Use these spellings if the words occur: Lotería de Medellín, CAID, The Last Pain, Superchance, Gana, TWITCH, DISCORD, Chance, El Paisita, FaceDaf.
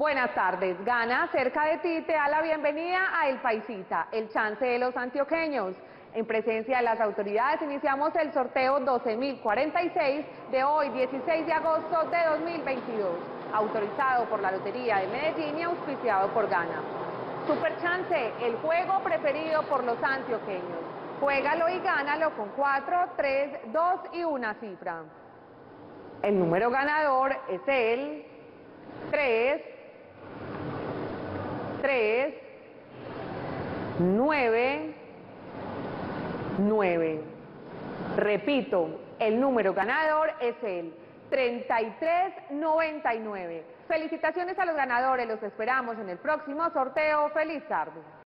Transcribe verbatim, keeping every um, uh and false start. Buenas tardes, Gana, cerca de ti te da la bienvenida a El Paisita, el chance de los antioqueños. En presencia de las autoridades iniciamos el sorteo doce mil cuarenta y seis de hoy, dieciséis de agosto de dos mil veintidós, autorizado por la Lotería de Medellín y auspiciado por Gana. Superchance, el juego preferido por los antioqueños. Juégalo y gánalo con cuatro, tres, dos y una cifra. El número ganador es el tres, tres, nueve, nueve. Repito, el número ganador es el treinta y tres noventa y nueve. Felicitaciones a los ganadores, los esperamos en el próximo sorteo. Feliz tarde.